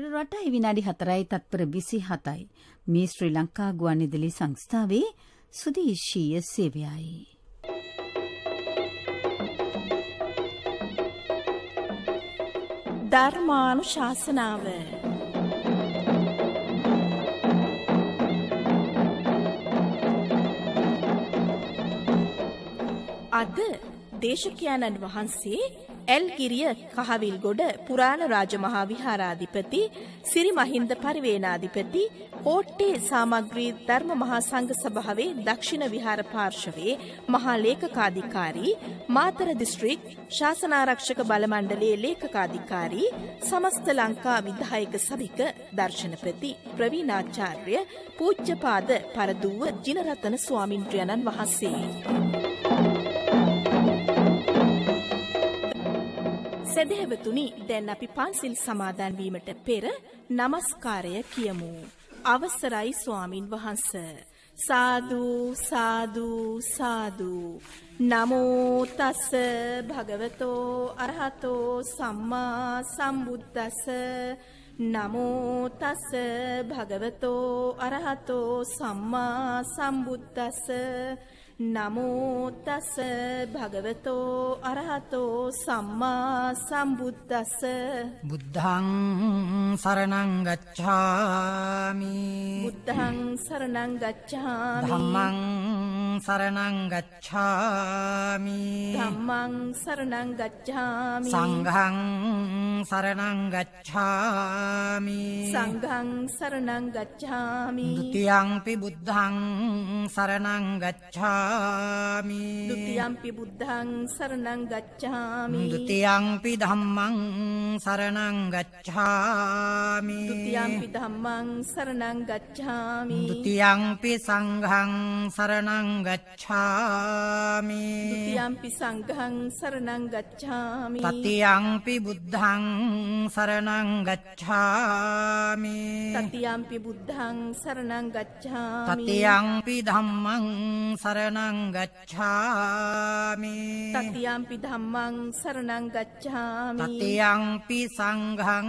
පෙර රටයි විනාඩි 4යි තත්පර 27යි මේ ශ්‍රී ලංකා ගුවන්විදුලි සංස්ථාවේ සුදේශීය සේවයයි. ධර්මානුශාසනාව අද දේශකයන්න් වහන්සේ එල්ගිරිය කහවිල්ගොඩ පුරාණ රාජමහා විහාරාධිපති සිරි මහින්ද පරිවේණාධිපති කෝට්ටේ සාමග්‍රී ධර්ම මහා සංඝ සභාවේ දක්ෂිණ විහාර පාර්ශවයේ මහා ලේකකාධිකාරී මාතර දිස්ත්‍රික් ශාසනාරක්ෂක බල මණ්ඩලයේ ලේකකාධිකාරී සමස්ත ලංකා විධායක සභික දර්ශනපති ප්‍රවීණාචාර්ය පූජ්‍යපාද පරදුව ජිනරතන ස්වාමින්ද්‍රයන්න් වහන්සේ සදහෙවතුනි දැන් අපි පන්සිල් සමාදන් වීමට පෙර নমස්කාරය කියමු. අවසරයි ස්වාමින් වහන්ස. සාදු සාදු සාදු. නමෝ තස් භගවතෝ අරහතෝ සම්මා සම්බුද්දස්ස. නමෝ තස් භගවතෝ අරහතෝ සම්මා සම්බුද්දස්ස. නමෝ තස් භගවතෝ අරහතෝ සම්මා සම්බුද්දස්ස. බුද්ධං සරණං ගච්ඡාමි. බුද්ධං සරණං ගච්ඡාමි. ධම්මං සරණං ගච්ඡාමි. ධම්මං සරණං ගච්ඡාමි. සංඝං සරණං ගච්ඡාමි. සංඝං සරණං ගච්ඡාමි. ဒုတိယံ පි බුද්ධං සරණං ගච්ඡාමි. ဒုတိယံ පි බුද්ධං සරණං ගච්ඡාමි. ဒုတိယံ පි ධම්මං සරණං ගච්ඡාමි. ဒုတိယံ පි ධම්මං සරණං ගච්ඡාමි. ဒုတိယံ පි සංඝං සරණං ගච්ඡාමි. ဒုတိယံ පි සංඝං සරණං ගච්ඡාමි. တတိယံ පි බුද්ධං සරණං ගච්ඡාමි. တတိယံ පි බුද්ධං සරණං ගච්ඡාමි. တတိယံ පි ධම්මං සරණං ගච්ඡාමි. තතියම්පි ධම්මං සරණං ගච්ඡාමි. තතියම්පි සංඝං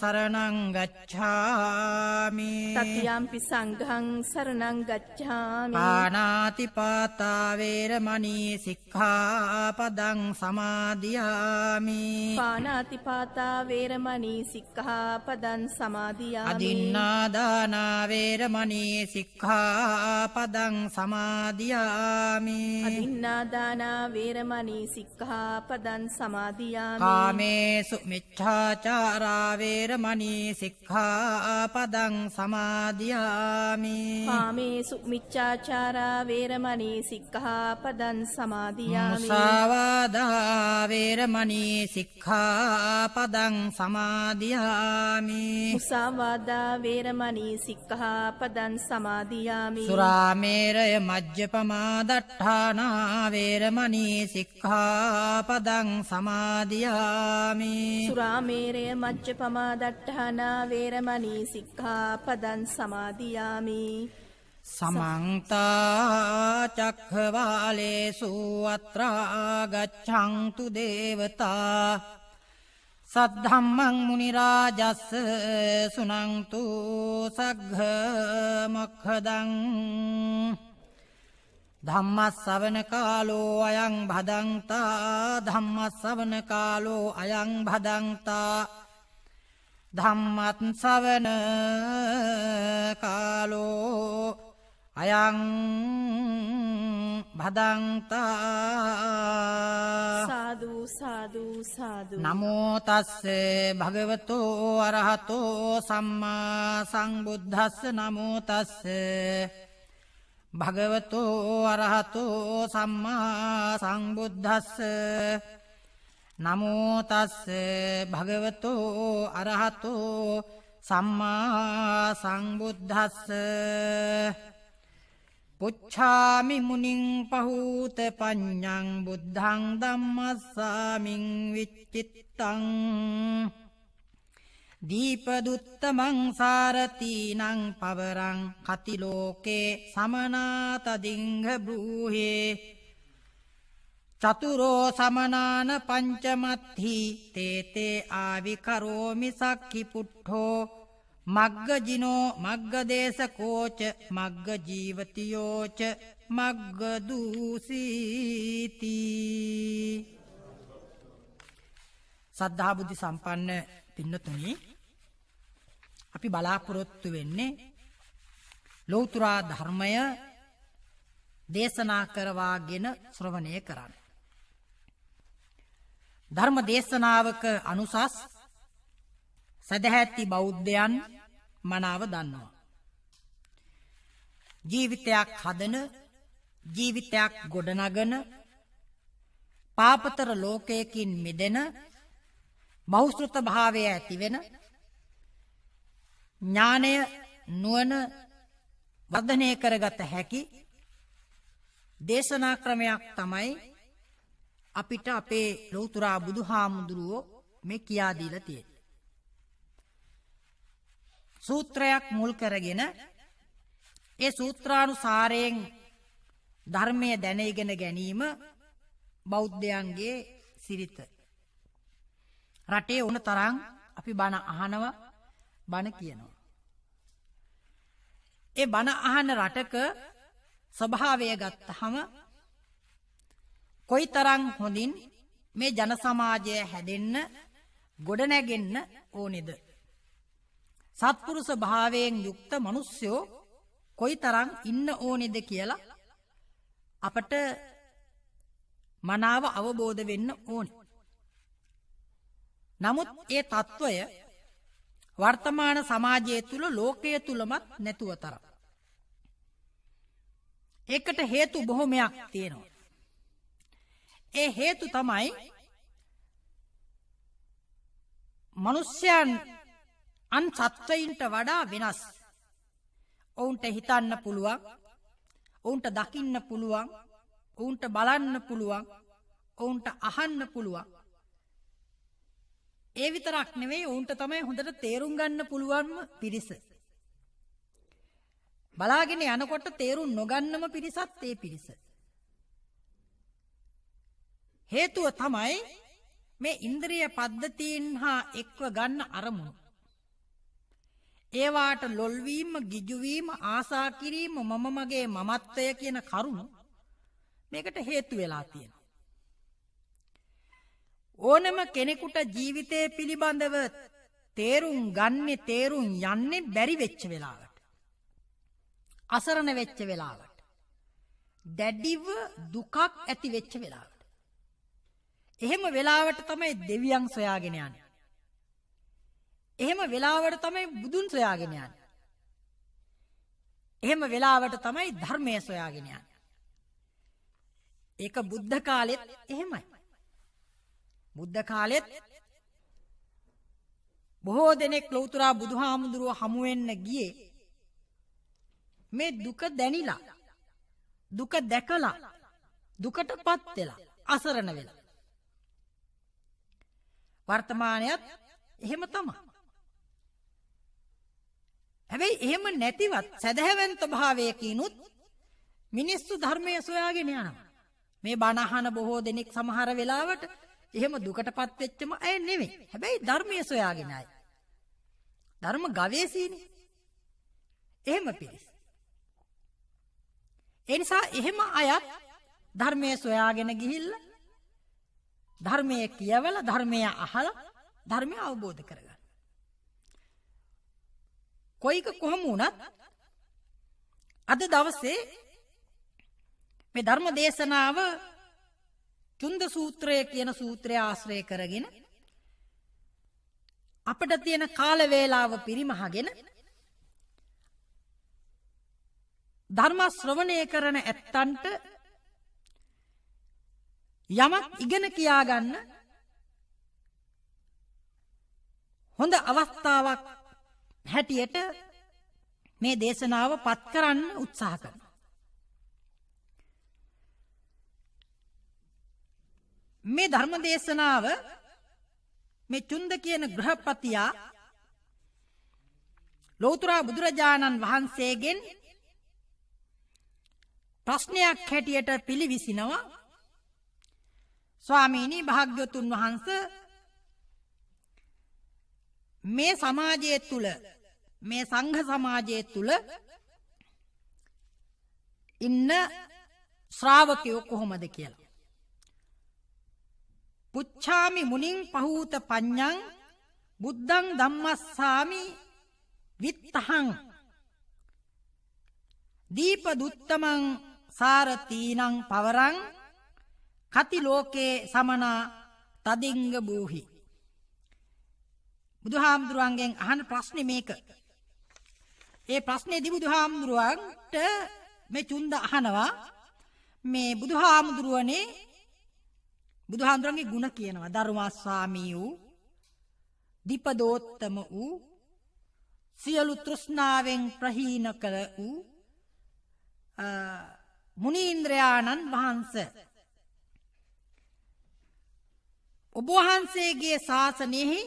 සරණං ගච්ඡාමි. තතියම්පි සංඝං සරණං ගච්ඡාමි. පාණාති පාතා වේරමණී සික්ඛාපදං සමාදියාමි. පාණාති පාතා වේරමණී සික්ඛාපදං සමාදියාමි. අදින්නා දාන වේරමණී සික්ඛාපදං සමාදියාමි. අදින්නා දාන වේරමණී සික්ඛාපදං සමාදියාමි. කාමේසු මිච්ඡාචාරා වේරමණී සික්ඛාපදං සමාදියාමි. කාමේසු මිච්ඡාචාරා වේරමණී සික්ඛාපදං සමාදියාමි. මුසාවාදා වේරමණී සික්ඛාපදං සමාදියාමි. මුසාවාදා වේරමණී සික්ඛාපදං සමාදියාමි. සුරාමේරය මජ්ජපමා දට්ඨාන වේරමණී සික්ඛාපදං සමාදියාමි. සුරාමේරය මජ්ජපමා දට්ඨාන වේරමණී සික්ඛාපදං සමාදියාමි. සමන්ත චක්ඛවාලේසු අත්‍රා ගච්ඡන්තු දේවතා සද්ධම්මං මුනි රාජස්ස සුනන්තු සග්ග මොක්ඛදං. ධම්මස්සවන කාලෝ අයං භදංතා. ධම්මස්සවන කාලෝ අයං භදංතා. ධම්මස්සවන කාලෝ අයං භදංතා. සාදු සාදු සාදු. නමෝ තස්සේ භගවතෝ අරහතෝ සම්මා සම්බුද්දස්ස. නමෝ තස්සේ භගවතෝ අරහතෝ සම්මා සම්බුද්දස්ස. නමෝ තස්සේ භගවතෝ අරහතෝ සම්මා සම්බුද්දස්ස. පුච්ඡාමි මුනිං පහූත පඤ්ඤං බුද්ධං ධම්මස්සාමින් විච්චිත්තං. දීපදුත්තමං සාරතීනං පවරං කතිලෝකේ සමනාත දිංඝ බ්‍රූහේ. චතුරෝ සමනාන පංචමත්හි තේතේ ආවිකරෝමි සක්ඛි පුට්ඨෝ මග්ගජිනෝ මග්ගදේශකෝච මග්ගජීවතියෝච මග්ගදූසීති. සද්ධා බුද්ධ සම්පන්න පින්නතුනි, අපි බලාපොරොත්තු වෙන්නේ ලෞතර ධර්මය දේශනා කරවාගෙන ශ්‍රවණය කරන්න. ධර්ම දේශනාවක අනුසස් සදහැති බෞද්ධයන් මනාව දන්නවා. ජීවිතයක් හදන, ජීවිතයක් ගොඩනගන, පාපතර ලෝකයකින් මිදෙන, බෞද්ධ භාවය ඇති වෙන, ඥානය නුවණ වර්ධනය කරගත හැකි දේශනා ක්‍රමයක් තමයි අපිට අපේ ලෞතර බුදුහාමුදුරුවෝ මේ කියා දීලා තියෙන්නේ. සූත්‍රයක් මුල් කරගෙන ඒ සූත්‍රානුසාරයෙන් ධර්මය දැනගෙන ගැනීම බෞද්ධයන්ගේ සිරිත. රටේ උන තරම් අපි බණ අහනවා, බණ කියනවා. ඒ බණ අහන රටක ස්වභාවය ගත්තහම කොයිතරම් හොඳින් මේ ජන සමාජය හැදෙන්න, ගොඩ නැගෙන්න ඕනේද? සත්පුරුෂ භාවයෙන් යුක්ත මිනිස්සෝ කොයිතරම් ඉන්න ඕනේද කියලා අපට මනාව අවබෝධ වෙන්න ඕනේ. නමුත් ඒ తত্ত্বය වර්තමාන සමාජය තුල, ලෝකය තුලමත් නැතුව තරම්. ඒකට හේතු බොහොමයක් තියෙනවා. ඒ හේතු තමයි මිනිස්යන් අන් සත්ත්වයින්ට වඩා වෙනස්. ඔවුන්ට හිතන්න පුළුවන්, ඔවුන්ට දකින්න පුළුවන්, ඔවුන්ට බලන්න පුළුවන්, ඔවුන්ට අහන්න පුළුවන්. ඒ විතරක් නෙවෙයි, ඔවුන්ට තමයි හොඳට තේරුම් ගන්න පුළුවන්ම පිරිස. බලාගෙන යනකොට තේරුම් නොගන්නම පිරිසත් ඒ පිරිස. හේතුව තමයි මේ ඉන්ද්‍රිය පද්ධතීන් හා එක්ව ගන්න අරමුණු. ඒවාට ලොල්වීම, ගිජුවීම, ආසා කිරීම, මම මගේ මමත්වය කියන කරුණු මේකට හේතු වෙලා තියෙනවා. ඕනම කෙනෙකුට ජීවිතය පිළිබඳව තේරුම් ගන්න, තේරුම් යන්නේ බැරි වෙච්ච වෙලාවට, අසරණ වෙච්ච වෙලාවට, දැඩිව දුකක් ඇති වෙච්ච වෙලාවට, එහෙම වෙලාවට තමයි දෙවියන් සොයාගෙන යන්නේ. එහෙම වෙලාවට තමයි බුදුන් සොයාගෙන යන්නේ. එහෙම වෙලාවට තමයි ධර්මය සොයාගෙන යන්නේ. ඒක බුද්ධ කාලෙත් එහෙමයි. බුද්ධ කාලෙත් බොහෝ දෙනෙක් ලෞතර බුදුහාමුදුරුව හමු වෙන්න ගියේ මේ දුක දැනිලා, දුක දැකලා, දුකටපත් වෙලා, අසරණ වෙලා. වර්තමානයේත් එහෙම තමයි. හැබැයි එහෙම නැතිවත් සදහවන්ත භාවයකිනුත් මිනිස්සු ධර්මයේ සොයාගෙන යනවා. මේ බණ අහන බොහෝ දෙනෙක් සමහර වෙලාවට එහෙම දුකටපත් වෙච්චම අය නෙවෙයි. හැබැයි ධර්මයේ සොයාගෙන අය. ධර්ම ගවේෂීනි. එහෙම පිළිස්. ඒ නිසා එහෙම අයත් ධර්මයේ සොයාගෙන ගිහිල්ලා ධර්මයේ කියවලා, ධර්මයේ අහලා, ධර්මය අවබෝධ කරගන්න. කොයික කොහම වුණත් අද දවසේ මේ ධර්ම දේශනාව චුන්ද සූත්‍රය කියන සූත්‍රය ආශ්‍රය කරගෙන අපිට තියෙන කාල වේලාව පරිමහගෙන ධර්ම ශ්‍රවණය කරන ඇත්තන්ට යමක් ඉගෙන කියා ගන්න හොඳ අවස්ථාවක් හැටියට මේ දේශනාව පත් කරන්න උත්සාහ කරනවා. මේ ධර්ම දේශනාව මේ චුන්ද කියන ගෘහපතියා ලෞතර බුදුරජාණන් වහන්සේගෙන් ප්‍රශ්නයක් හැටියට පිළිවිසිනවා. ස්වාමීනි භාග්‍යවතුන් වහන්සේ මේ සමාජය තුල මේ සංඝ සමාජය තුල ඉන්න ශ්‍රාවකයෝ කොහොමද කියලා පුච්ඡාමි මුනිං පහූත පඤ්ඤං බුද්ධං ධම්මස්සාමි විත්තහං දීප දුත්තමං සාරතීනං පවරං කති ලෝකේ සමනා තදිංග බූහි බුදුහාමුදුරන්ගෙන් අහන ප්‍රශ්නේ මේක. ඒ ප්‍රශ්නේදී බුදුහාමුදුරන්ට මේ චුන්ද අහනවා මේ බුදුහාමුදුරනේ බුදුහාමුදුරන්ගේ ගුණ කියනවා ධර්මා ස්වාමී වූ දීපදෝත්තම වූ සියලු තෘෂ්ණාවෙන් ප්‍රහීන කළ වූ මුනීන්ද්‍රයාණන් වහන්සේ ඔබ වහන්සේගේ ශාසනයෙහි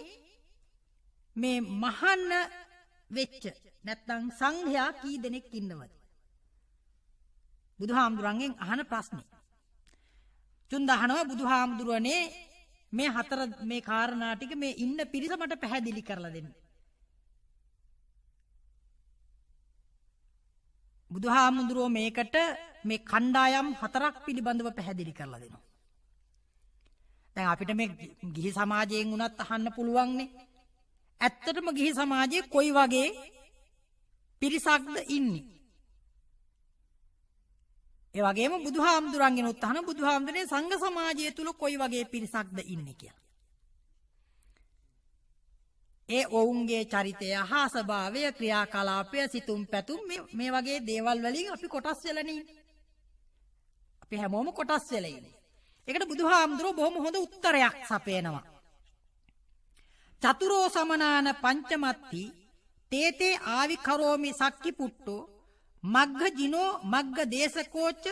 මේ මහාන වෙච්ච නැත්නම් සංඝයා කී දෙනෙක් ඉන්නවද බුදුහාමුදුරන්ගෙන් අහන ප්‍රශ්නේ. චුන්දහනවා බුදුහාමුදුරනේ මේ හතර මේ කාරණා ටික මේ ඉන්න පිරිස මට පැහැදිලි කරලා දෙන්න. බුදුහාමුදුරෝ මේකට මේ කණ්ඩායම් හතරක් පිළිබඳව පැහැදිලි කරලා දෙනවා. දැන් අපිට මේ ගිහි සමාජයෙන් උනත් අහන්න පුළුවන්නේ. ඇත්තටම ගිහි සමාජයේ කොයි වගේ පිරිසක්ද ඉන්නේ? ඒ වගේම බුදුහාමුදුරන්ගෙන උත්තහන බුදුහාමුදුරනේ සංඝ සමාජය තුල කොයි වගේ පිරිසක්ද ඉන්නේ කියලා. ඒ ඔවුන්ගේ චරිතය, හා ස්වභාවය, ක්‍රියාකලාපය, සිතුම් පැතුම් මේ වගේ දේවල් වලින් අපි කොටස් වෙලානේ ඉන්නේ. අපි හැමෝම කොටස් වෙලා ඉන්නේ. ඒකට බුදුහාමුදුරෝ බොහොම හොඳ උත්තරයක් සපයනවා. චතුරෝ සමනාන පංචමත්ති තේතේ ආවි කරෝමි සක්කි පුට්ටෝ මග්ග ජිනෝ මග්ග දේශකෝච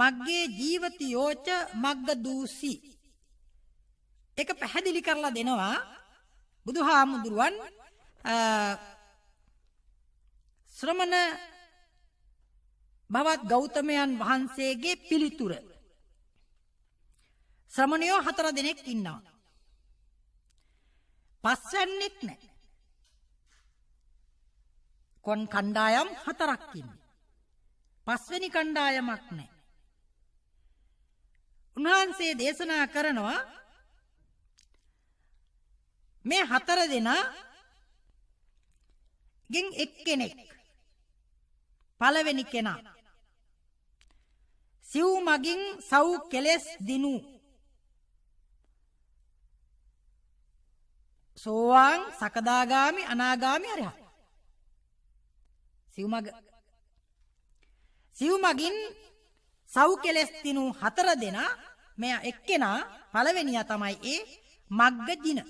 මග්ගේ ජීවතියෝච මග්ග දූසි. ඒක පැහැදිලි කරලා දෙනවා බුදුහාමුදුරුවන් ශ්‍රමණ භවත් ගෞතමයන් වහන්සේගේ පිළිතුර. ශ්‍රමණයෝ හතර දෙනෙක් ඉන්නවා. පස්වැන්නෙක් නැහැ. කොන් කණ්ඩායම් හතරක් ඉන්නේ. පස්වෙනි කණ්ඩායමක් නැහැ. උන්වහන්සේ දේශනා කරනවා මේ හතර දෙනා ගෙන් එක්කෙනෙක් පළවෙනි කෙනා සිව් මගින් සව් කෙලස් දිනු සෝවාන් සකදාගාමි අනාගාමි අරහත් සිව්මගින් සව් කෙලස් දිනු හතර දෙනා මෙයා එක්කෙනා පළවෙනියා තමයි ඒ මග්ග ජින.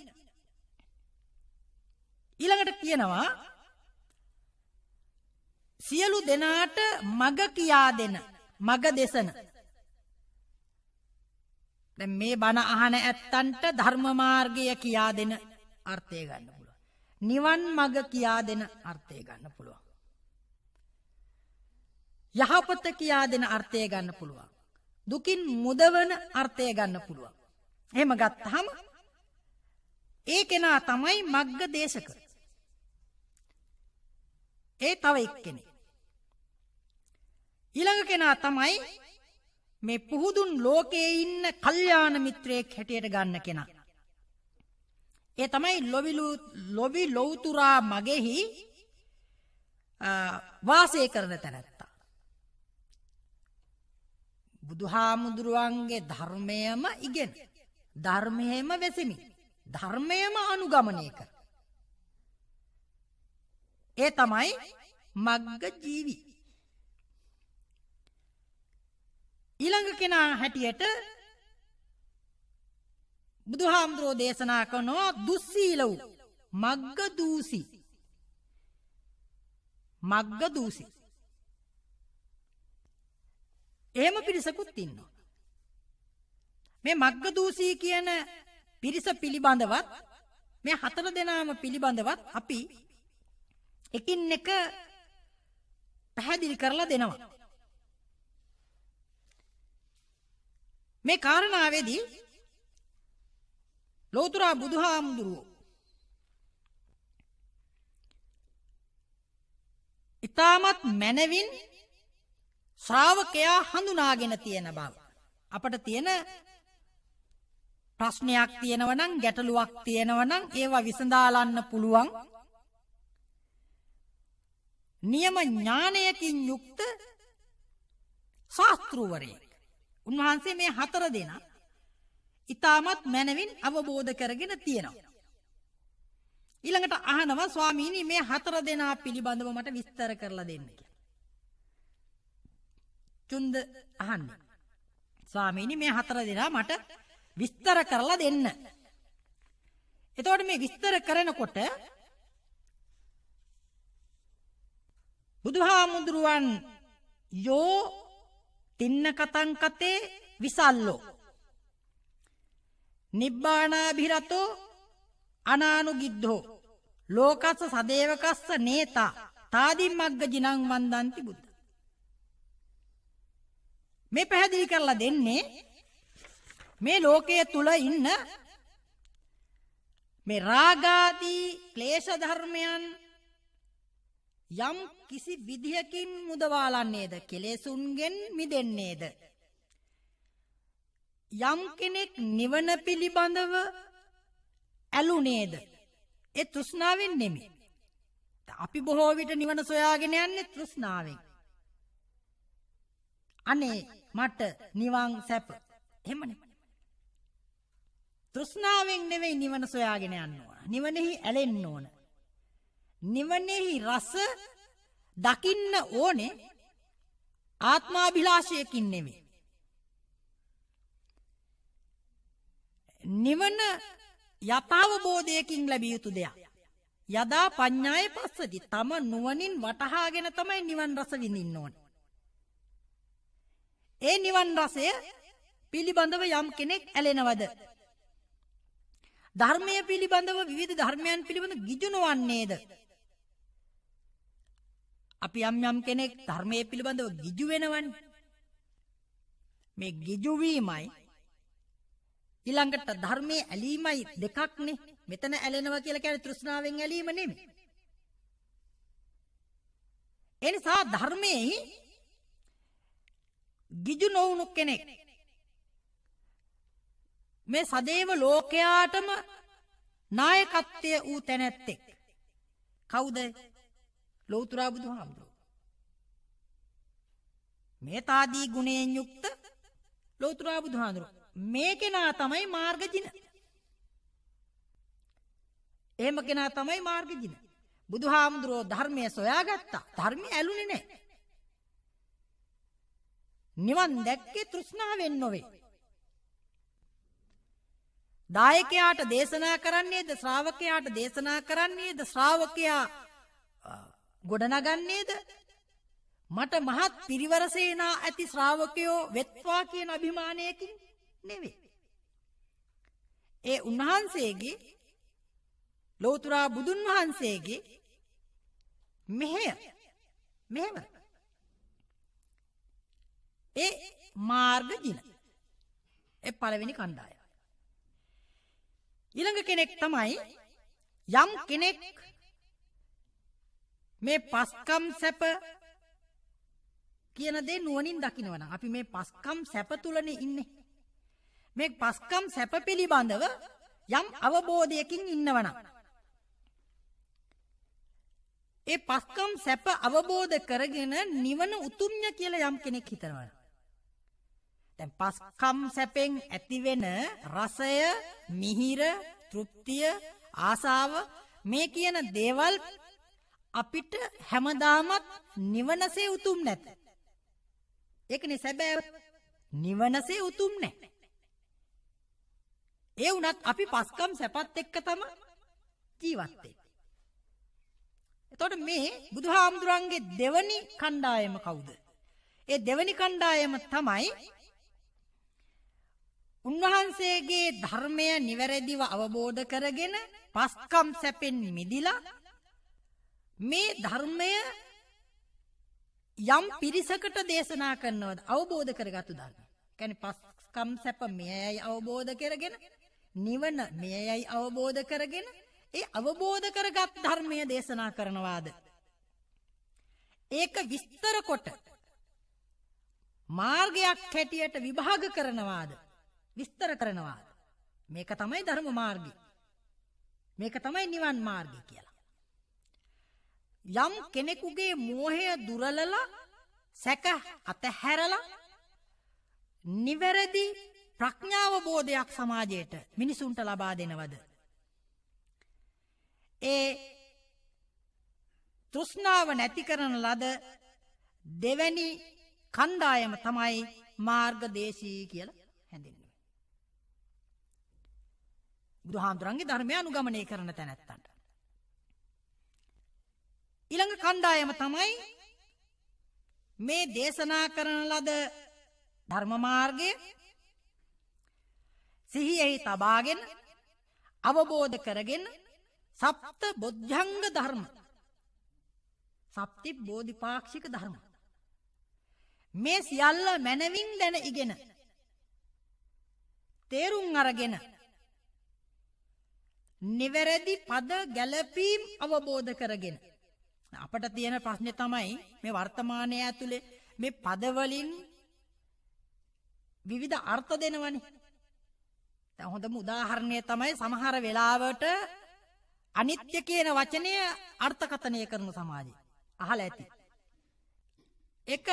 ඊළඟට කියනවා සියලු දෙනාට මග කියා දෙන මග දේශන. දැන් මේ බණ අහන ඇත්තන්ට ධර්ම මාර්ගය කියා දෙන අර්ථය ගන්න පුළුවන්. නිවන් මග කියා දෙන අර්ථය ගන්න පුළුවන්. යහපත කියා දෙන අර්ථය ගන්න පුළුවන්. දුකින් මුදවන අර්ථය ගන්න පුළුවන්. එහෙම ගත්තහම ඒ කෙනා තමයි මග්ගදේශක. ඒ තව එක්කෙනෙක්. ඊළඟ කෙනා තමයි මේ පුහුදුන් ලෝකයේ ඉන්න කල්යාණ මිත්‍රයෙක් හැටියට ගන්න කෙනා. ඒ තමයි ලොවි ලෞතුරා මගෙහි වාසය කරන තැනැත්තා. බුදුහාමුදුරුවන්ගේ ධර්මයම ඉගෙන ධර්මයම වෙසෙමි ධර්මයම අනුගමනය කර. ඒ තමයි මග්ග ජීවි. ඊළඟ කෙනා හැටියට බුදුහාමුදුරෝ දේශනා කරනවා දුස්සීල වූ මග්ග දූසි. මග්ග දූසි එහෙම පිරිසකුත් ඉන්නවා. මේ මග්ගදූසී කියන පිරිස පිළිබඳවත් මේ හතර දෙනාම පිළිබඳවත් අපි එකින් එක පැහැදිලි කරලා දෙනවා. මේ කාරණාවේදී ලෝතුරා බුදුහාමුදුරුවෝ ඉතාමත් මනවින් ශ්‍රාවකයා හඳුනාගෙන තියෙන බව අපට තියෙන ප්‍රශ්නයක් තියෙනවා නම් ගැටලුවක් තියෙනවා නම් ඒවා විසඳාලන්න පුළුවන් නියම ඥානයකින් යුක්ත ශාස්ත්‍රවරයෙක් උන්වහන්සේ මේ හතර දෙනා ඉතාමත් මනවින් අවබෝධ කරගෙන තියෙනවා ඊළඟට අහනවා ස්වාමීනි මේ හතර දෙනා පිළිබඳව මට විස්තර කරලා දෙන්න කියලා. චුන්ද අහන්නේ. ස්වාමීනි මේ හතර දෙනා මට විස්තර කරලා දෙන්න. එතකොට මේ විස්තර කරනකොට බුදුහාමුදුරුවන් යෝ තින්න කතං කතේ විසල්ලෝ. නිබ්බානාභිරතෝ අනානුගිද්ධෝ ලෝකස්ස සදේවකස්ස නේතා තාදිම්මග්ග ජිනං වන්දන්ති බුද්ධ මේ පැහැදිලි කරලා දෙන්නේ මේ ලෝකයේ තුල ඉන්න මේ රාගාදී ක්ලේශ ධර්මයන් යම් කිසි විදියකින් මුදවාලන්නේද කෙලෙසුන්ගෙන් මිදෙන්නේද යම් කෙනෙක් නිවන පිළිබඳව ඇලුනේද ඒ තෘෂ්ණාවෙන් නෙමෙයි අපි බොහෝ විට නිවන සොයාගෙන යන්නේ තෘෂ්ණාවෙන් අනේ මට නිවන් සැප එහෙම නෙමෙයි තෘෂ්ණාවෙන් නෙවෙයි නිවන සොයාගෙන යන්න ඕන නිවනෙහි ඇලෙන්න ඕන නිවනෙහි රස දකින්න ඕනේ ආත්මාභිලාෂයකින් නෙමෙයි නිවන යථාවබෝධයකින් ලැබිය යුතු දෙයක්. යදා පඤ්ඤාය පස්සදි තම නුවණින් වටහාගෙන තමයි නිවන් රස විඳින්න ඕනේ. ඒ නිවන් රසය පිළිබඳව යම් කෙනෙක් ඇලෙනවද? ධර්මයේ පිළිබඳව විවිධ ධර්මයන් පිළිබඳ ගිජුනවන්නේද? අපි යම් කෙනෙක් ධර්මයේ පිළිබඳව ගිජු වෙනවන්නේ. මේ ගිජු වීමයි ඊළඟට ධර්මයේ ඇලීමයි දෙකක්නේ මෙතන ඇලෙනවා කියලා කියන්නේ තෘෂ්ණාවෙන් ඇලීම නෙමෙයි එනිසා ධර්මයේ ගිජු නොවුණු කෙනෙක් මේ සදේව ලෝකයාටම නායකත්වයේ ඌ තැනැත්තෙක් කවුද ලෞතර බුදුහාමුදුරුවෝ මේතාදී ගුණයෙන් යුක්ත ලෞතර බුදුහාමුදුරුවෝ මේ කෙනා තමයි මාර්ගජින. එහෙම කෙනා තමයි මාර්ගජින. බුදුහාමුදුරෝ ධර්මයේ සොයාගත්තා. ධර්මය ඇලුනේ නැහැ. නිවන් දැක්කේ තෘෂ්ණාවෙන් නොවේ. දායකයාට දේශනා කරන්නේද ශ්‍රාවකයාට දේශනා කරන්නේද ශ්‍රාවකයා ගොඩනගන්නේද මට මහත් පිරිවර සේනා ඇති ශ්‍රාවකයෝ වෙත්වා කියන අභිමානයකින් නෙවෙයි. ඒ උන්වහන්සේගේ ලෞතර බුදුන් වහන්සේගේ මෙහෙම ඒ මාර්ගජින ඒ පළවෙනි කණ්ඩායම. ඊළඟ කෙනෙක් තමයි යම් කෙනෙක් මේ පස්කම් සැප කියන දේ නුවණින් දකිනවා නම් අපි මේ පස්කම් සැප තුලනේ ඉන්නේ. මේ පස්කම් සැප පිළිබඳව යම් අවබෝධයකින් ඉන්නවනම් ඒ පස්කම් සැප අවබෝධ කරගෙන නිවන උතුම්ය කියලා යම් කෙනෙක් හිතනවා දැන් පස්කම් සැපෙන් ඇතිවෙන රසය මිහිර තෘප්තිය ආසාව මේ කියන දේවල් අපිට හැමදාමත් නිවනසේ උතුම් නැත ඒකනේ සැබෑව නිවනසේ උතුම් නැහැ ඒ වුණත් අපි පස්කම් සැපත් එක්ක තම ජීවත් වෙන්නේ. එතකොට මේ බුදුහාමුදුරන්ගේ දෙවනි කණ්ඩායම කවුද? ඒ දෙවනි කණ්ඩායම තමයි උන්වහන්සේගේ ධර්මය නිවැරදිව අවබෝධ කරගෙන පස්කම් සැපෙන් මිදිලා මේ ධර්මය යම් පිරිසකට දේශනා කරනවද අවබෝධ කරගත්තු ධර්ම. ඒ කියන්නේ පස්කම් සැප මෙයයි අවබෝධ කරගෙන නිවන මෙයයි අවබෝධ කරගෙන ඒ අවබෝධ කරගත් ධර්මය දේශනා කරනවාද? ඒක විස්තර කොට මාර්ගයක් හැටියට විභාග කරනවාද? විස්තර කරනවාද? මේක තමයි ධර්ම මාර්ගය. මේක තමයි නිවන් මාර්ගය කියලා. යම් කෙනෙකුගේ මෝහය දුරලලා සැක අතහැරලා නිවැරදි ප්‍රඥාව බෝධයක් සමාජයට මිනිසුන්ට ලබා දෙනවද? ඒ තෘෂ්ණාව නැති කරන ලද දෙවැනි කණ්ඩායම තමයි මාර්ගදේශී කියලා හැඳින්වෙන්නේ. බුදුහාමුදුරන්ගේ ධර්මය අනුගමනය කරන තැනැත්තන්ට. ඊළඟ කණ්ඩායම තමයි මේ දේශනා කරන ලද ධර්ම මාර්ගයේ සිහියෙහි තබාගෙන අවබෝධ කරගෙන සප්ත බොද්ධංග ධර්ම සප්ති බෝධිපාක්ෂික ධර්ම මේ සියල්ල මනවින් දැන ඉගෙන තේරුම් අරගෙන නිවැරදි පද ගැළපීම් අවබෝධ කරගෙන අපට තියෙන ප්‍රශ්නේ තමයි මේ වර්තමානයේ ඇතුලේ මේ පද වලින් විවිධ අර්ථ දෙනවනේ. දැන් හොඳම උදාහරණය තමයි සමහර වෙලාවට අනිත්‍ය කියන වචනය අර්ථකථනය කරන සමාජය. අහලා ඇති. ඒක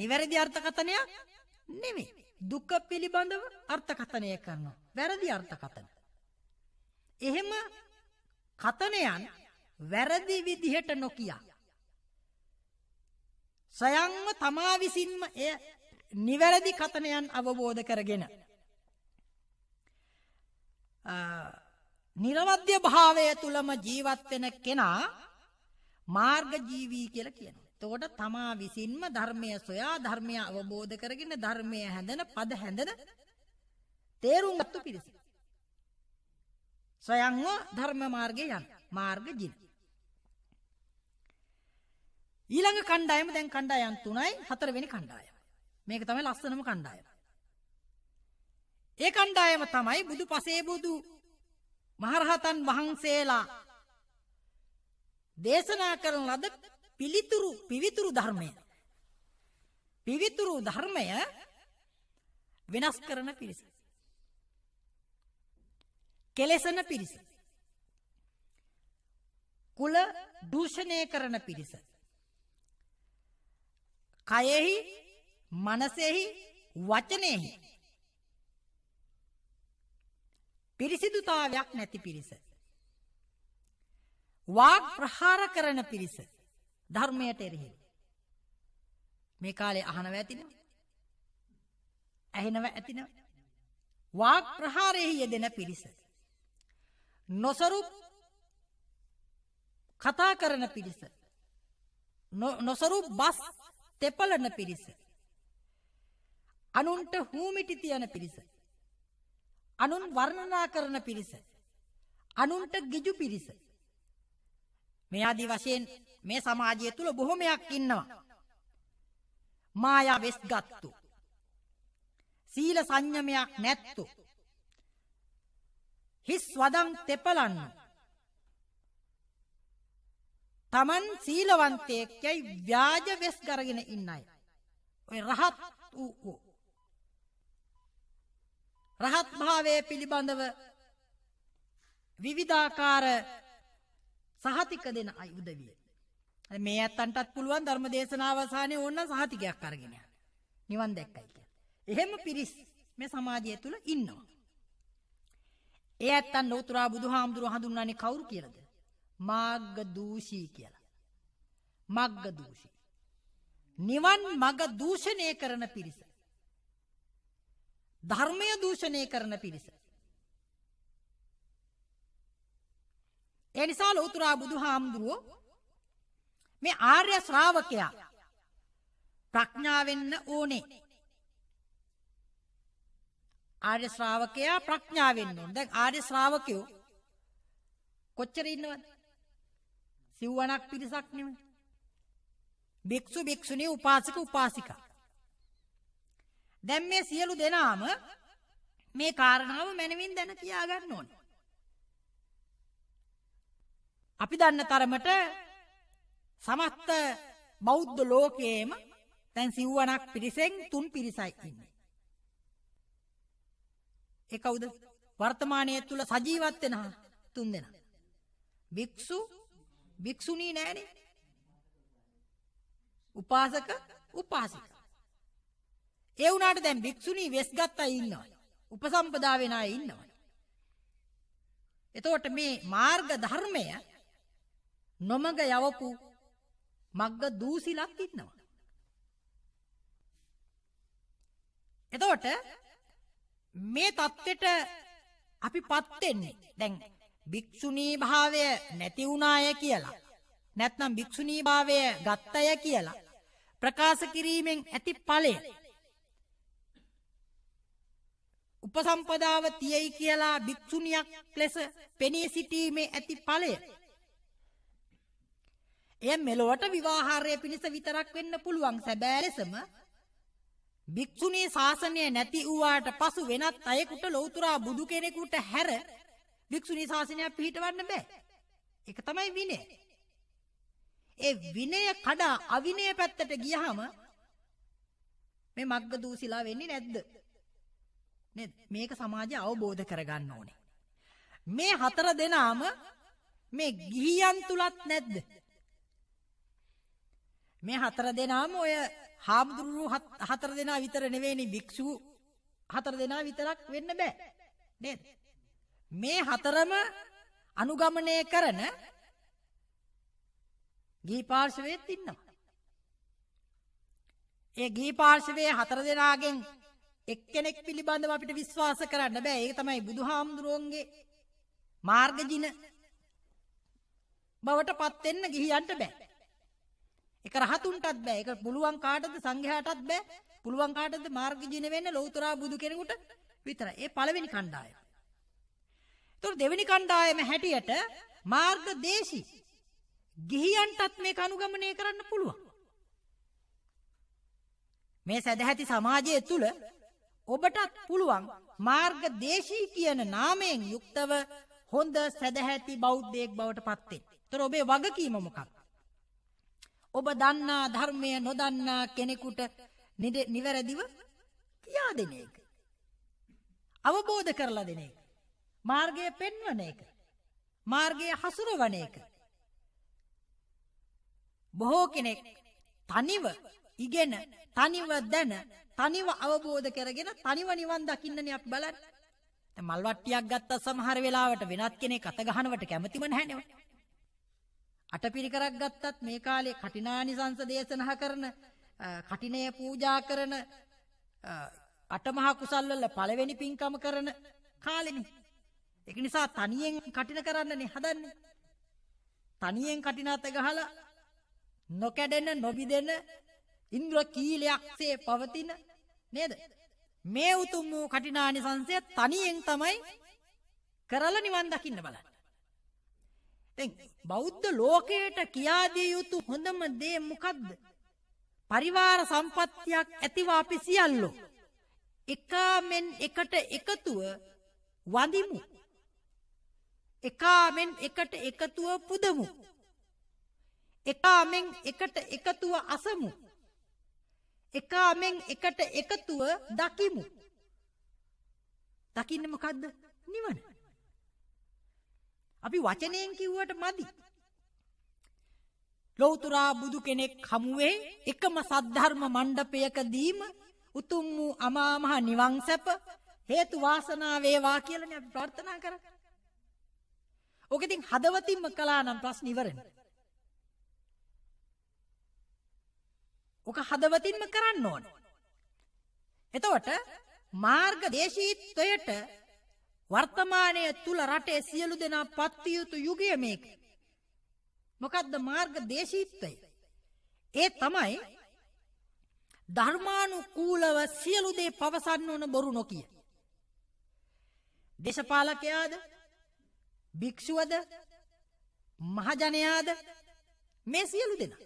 නිවැරදි අර්ථකථනයක් නෙමෙයි. දුක පිළිබඳව අර්ථකථනය කරනවා. වැරදි අර්ථකථන. එහෙම කතනයන් වැරදි විදිහට නොකිය. සයන්ම තමා විසින්ම එය නිවැරදි කතනයන් අවබෝධ කරගෙන නිර්වද්‍ය භාවය තුලම ජීවත් වෙන කෙනා මාර්ග ජීවී කියලා කියනවා. එතකොට තමා විසින්ම ධර්මය සොයා ධර්මය අවබෝධ කරගෙන ධර්මය හැඳෙන පද හැඳෙන තේරුම්ගත්තු පිරිස. සොයන්ව ධර්ම මාර්ගේ යන මාර්ග ජීන. ඊළඟ කණ්ඩායම දැන් කණ්ඩායම් 3යි 4 වෙනි කණ්ඩායම. මේක තමයි ලස්සනම කණ්ඩායම. ඒ කණ්ඩායම තමයි බුදු පසේ බුදු මහරහතන් වහන්සේලා දේශනා කරන ලද පිවිතුරු ධර්මය. පිවිතුරු ධර්මය වෙනස් කරන පිරිස. කෙලෙසන පිරිස. කුල දූෂණය කරන පිරිස. කයෙහි, මනසෙහි, වචනෙහි පිරිසිදුතාවයක් නැති පිරිස. වාග් ප්‍රහාර කරන පිරිස. ධර්මයට එරෙහිව. මේ කාලේ අහනව ඇතිනව. ඇහෙනව ඇතිනව. වාග් ප්‍රහාරයෙහි යෙදෙන පිරිස. නොසරු කතා කරන පිරිස. නොසරු බස් තෙපලන පිරිස. අනුන්ට හූමිටි තියන පිරිස. අනුන් වර්ණනා කරන පිරිස. අනුන්ට ගිජු පිරිස. මේ ආදී වශයෙන් මේ සමාජය තුල බොහොමයක් ඉන්නවා. මායා වෙස්ගත්තු. සීල සංයමයක් නැත්තු. හිස් වදන් තෙපලන්න. Taman සීලවන්තයෙක්යි ව්‍යාජ වෙස් කරගෙන ඉන්න අය. ඔය රහත් වූ රහත් භාවයේ පිළිබඳව විවිධාකාර සහතික දෙන අය උදවිය. මේ ඇත්තන්ටත් පුළුවන් ධර්ම දේශනාව අවසානයේ ඕන සහතිකයක් අරගෙන යන්න. නිවන් දැක්කයි කියලා. එහෙම පිරිස් මේ සමාජය තුල ඉන්නවා. ඒ ඇත්තන් ලෝතුරා බුදුහාමුදුරුවෝ හඳුන්වන්නේ කවුරු කියලාද? මාර්ග දූෂී කියලා. මග්ග දූෂී. නිවන් මග දූෂණය කරන පිරිස. ධර්මය දූෂණය කරන පිරිස. ඒ නිසා ලෝතුරා බුදුහාමුදුරුවෝ මේ ආර්ය ශ්‍රාවකයා ප්‍රඥා වෙන්න ඕනේ. ආර්ය ශ්‍රාවකයා ප්‍රඥා වෙන්න ඕනේ. දැන් ආර්ය ශ්‍රාවකයෝ කොච්චර ඉන්නවද? සිව්වණක් පිරිසක් නෙමෙයි. භික්ෂු භික්ෂුණී උපාසක උපාසිකා දැන් මේ සියලු දෙනාම මේ කාරණාව මනමින් දැන කියා ගන්න ඕන. අපි දන්න තරමට සමස්ත බෞද්ධ ලෝකයේම දැන් සිව්වණක් පිරිසෙන් තුන් පිරිසයි ඉන්නේ. ඒ කවුද? වර්තමානයේ තුල සජීවත් වෙන තුන් දෙනා. භික්ෂු භික්ෂුණී නෑනේ. උපාසක උපාසික. ඒ වුණාට දැන් භික්ෂුණී වෙස්ගත් අය ඉන්නවා. उपसंपदा वेना इन्नवा एतोट मे मार्ग धर्मय नमग यवपु मग्ग दूसिलक इन्नवा एतोट मे तत्त्वेट අපි පත් වෙන්නේ දැන් භික්ෂුණී භාවය නැති වුණාය කියලා නැත්නම් භික්ෂුණී භාවය ගත්තය කියලා ප්‍රකාශ කිරීමෙන් ඇති ඵලය उपसंपदाव तियई कियला भिक्षुणियक लेस पेनी सिटी में ऐति पाले ये मेलोट विवाहारे पिनिस वितरक वेन्न पुलुवन सबैलेसम भिक्षुणी शासनय නැති උවාට පසු වෙනත් අයෙකුට ලෞතුරා බුදු කෙනෙකුට හැර भिक्षुणी शासनय පිහිටවන්න බෑ. ඒක තමයි විනය. ඒ විනය කඩා අවිනය පැත්තට ගියහම මේ මග්ග දූසිලා වෙන්නේ නැද්ද? මේක සමාජය අවබෝධ කරගන්න ඕනේ. මේ හතර දෙනාම මේ ගිහියන් තුලත් නැද්ද? මේ හතර දෙනාම ඔය හාමුදුරු හතර දෙනා විතර නෙවෙයිනි භික්ෂු හතර දෙනා විතරක් වෙන්න බෑ නේද? මේ හතරම අනුගමනය කරන ගිහි පාර්ශවයේත් ඉන්නවා. ඒ ගිහි පාර්ශවයේ හතර දෙනාගෙන් එක්කෙනෙක් පිළිබඳව අපිට විශ්වාස කරන්න බෑ. ඒක තමයි බුදුහාමුදුරුවන්ගේ මාර්ගජින බවටපත් වෙන්න ගිහියන්ට බෑ. ඒක රහතුන්ටත් බෑ. ඒක පුළුවන් කාටද? සංඝයාටත් බෑ. පුළුවන් කාටද? මාර්ගජින වෙන්න ලෞතර බුදු කෙනෙකුට විතරයි. ඒ පළවෙනි කණ්ඩායම. ඒතකොට දෙවෙනි කණ්ඩායම හැටියට මාර්ගදේශී ගිහියන්ටත් මේක අනුගමනය කරන්න පුළුවන්. මේ සදැහැති සමාජය තුල ඔබටත් පුළුවන් මාර්ගදේශී කියන නාමයෙන් යුක්තව හොඳ සදැහැති බෞද්ධයෙක් බවට පත් වෙන්න. ඒතර ඔබේ වගකීම මොකක්ද? ඔබ දන්නා ධර්මය නොදන්නා කෙනෙකුට නිවැරදිව කියා දෙන එක. අවබෝධ කරලා දෙන එක. මාර්ගය පෙන්වන එක. මාර්ගය හසුරවන එක. බොහෝ කෙනෙක් තනිව ඉගෙන තනිව දැන තනිව අවබෝධ කරගෙන තනිව නිවන් දකින්නනේ අපි බලන්නේ. දැන් මල් වට්ටියක් ගත්තා සමහර වෙලාවට වෙනත් කෙනෙක් අත ගන්නවට කැමතිම නැහැනේ. අටපිරිකරක් ගත්තත් මේ කාලේ කටිනානිසංස දේශනහ කරන, කටිනය පූජා කරන, අටමහා කුසල් වල පළවෙනි පින්කම කරන කාලෙනේ. ඒක නිසා තනියෙන් කටින කරන්නනේ හදන්නේ. තනියෙන් කටින අත ගහලා නොකැඩෙන, නොබිදෙන ඉන්ද්‍ර කීලයක්සේ පවතින නේද? මේ උතුම් වූ කටිනානිසංසය තනියෙන් තමයි කරලා නිවන් දකින්න බලන්න. දැන් බෞද්ධ ලෝකයට කියා දිය යුතු හොඳම දේ මොකද්ද? පරිවාර සම්පත්තියක් ඇතිව අපි සියල්ලෝ එකමෙන් එකට එකතුව වඳිමු. එකමෙන් එකට එකතුව පුදමු. එකමෙන් එකට එකතුව අසමු. එකමෙන් එකට එකතුව දකිමු. දකින්නේ මොකද්ද? නිවන. අපි වචනයෙන් කිව්වට මදි. ලෞතර බුදු කෙනෙක් හමුවේ එකම සද්ධර්ම මණ්ඩපයකදීම උතුම් වූ අමා මහ නිවන් සැප හේතු වාසනා වේවා කියලානේ අපි ප්‍රාර්ථනා කරන්නේ. ඕක ඉතින් හදවතින්ම කළා නම් ප්‍රශ්න ඉවරනේ. ඕක හදවතින්ම කරන්න ඕන. එතකොට මාර්ගදේශීත්වයට වර්තමානයේ තුල රටේ සියලු දෙනා පත්විය යුතු යුගය මේක. මොකද්ද මාර්ගදේශීත්වය? ඒ තමයි ධර්මානුකූලව සියලු දේ පවසන්න ඕන බොරු නොකිය. දේශපාලකයාද? භික්ෂුවද? මහජනයාද? මේ සියලු දෙනා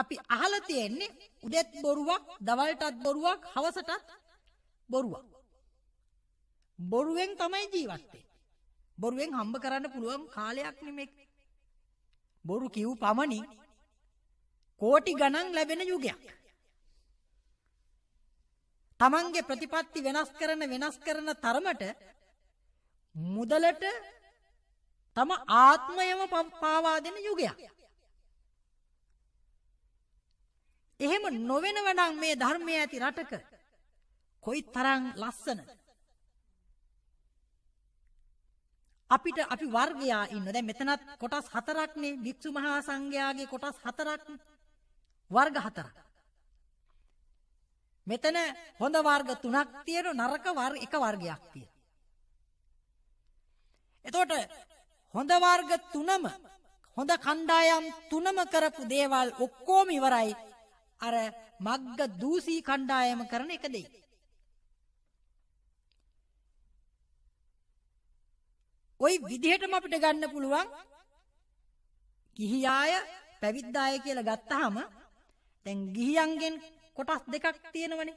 අපි අහලා තියෙන්නේ උදෙත් බොරුවක්, දවල්ටත් බොරුවක්, හවසටත් බොරුවක්. බොරුවෙන් තමයි ජීවත් වෙන්නේ. බොරුවෙන් හම්බ කරන්න පුළුවන් කාලයක් නෙමෙයි. බොරු කියු පමණින් කෝටි ගණන් ලැබෙන යුගයක්. තමන්ගේ ප්‍රතිපත්ති වෙනස් කරන තරමට මුදලට තම ආත්මයම පාවා දෙන යුගයක්. එහෙම නොවෙනව නම් මේ ධර්මයේ ඇති රටක කොයිතරම් ලස්සනද? අපිට අපි වර්ගයා ඉන්න. දැන් මෙතනත් කොටස් 4ක් නේ. වික්ෂු මහා සංඝයාගේ කොටස් 4ක්. වර්ග 4ක්. මෙතන හොඳ වර්ග 3ක් තියෙනවා. නරක වර්ග 1 වර්ගයක් තියෙනවා. එතකොට හොඳ වර්ග 3ම හොඳ කණ්ඩායම් 3ම කරපු දේවල් ඔක්කොම ඉවරයි. අර මග්ග දූසී කණ්ඩායම කරන එක දෙයි. ওই විදිහටම අපිට ගන්න පුළුවන් ගිහියාය පැවිද්දාය කියලා ගත්තාම දැන් ගිහියන්ගෙන් කොටස් දෙකක් තියෙනවනේ.